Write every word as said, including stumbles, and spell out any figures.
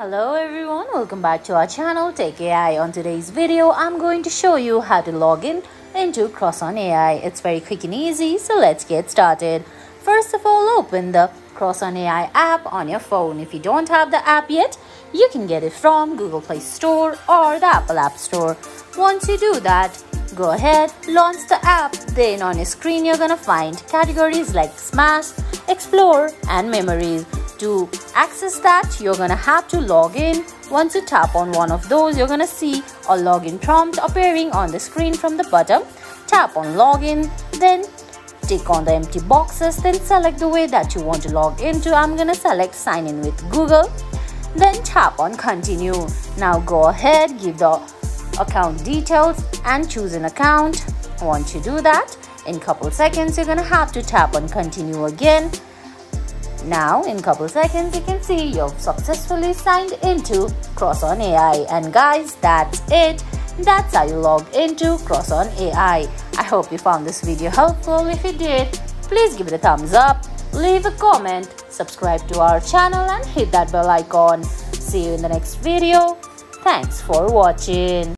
Hello everyone, welcome back to our channel Tech A I. On today's video, I'm going to show you how to log in into CrushOn A I. It's very quick and easy, so let's get started. First of all, open the CrushOn A I app on your phone. If you don't have the app yet, you can get it from Google Play Store or the Apple App Store. Once you do that, go ahead, launch the app. Then on your screen, you're gonna find categories like Smash, Explore, and Memories. To access that, you're gonna have to log in. Once you tap on one of those, you're gonna see a login prompt appearing on the screen from the bottom. Tap on login, then tick on the empty boxes, then select the way that you want to log into. I'm gonna select sign in with Google, then tap on continue. Now go ahead, give the account details and choose an account. Once you do that, in a couple seconds, you're gonna have to tap on continue again. Now, in a couple seconds, you can see you've successfully signed into CrushOn A I. And guys, that's it. That's how you log into CrushOn A I. I hope you found this video helpful. If you did, please give it a thumbs up, leave a comment, subscribe to our channel and hit that bell icon. See you in the next video. Thanks for watching.